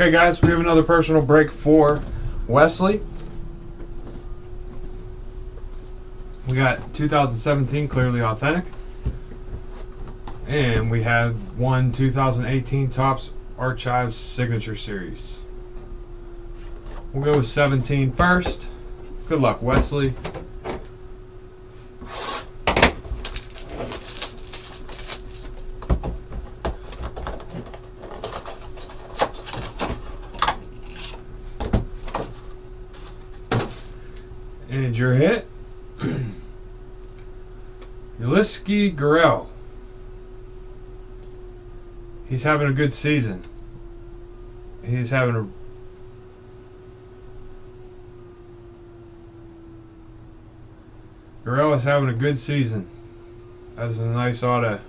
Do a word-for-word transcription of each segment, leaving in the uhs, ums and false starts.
Okay, guys, we have another personal break for Wesley. We got two thousand seventeen Clearly Authentic. And we have one two thousand eighteen Topps Archives Signature Series. We'll go with seventeen first. Good luck, Wesley. And your hit. Yuliski Gurriel. He's having a good season. He's having a Gurriel is having a good season. That is a nice auto.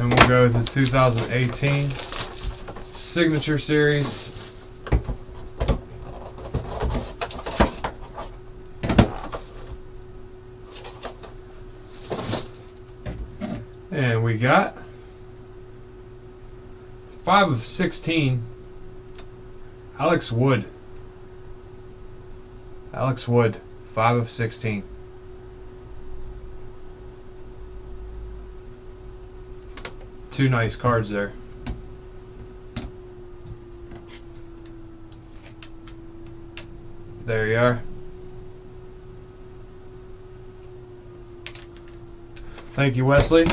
And we'll go to two thousand eighteen Signature Series. And we got five of sixteen, Alex Wood. Alex Wood, five of sixteen. Two nice cards there. There you are. Thank you, Wesley.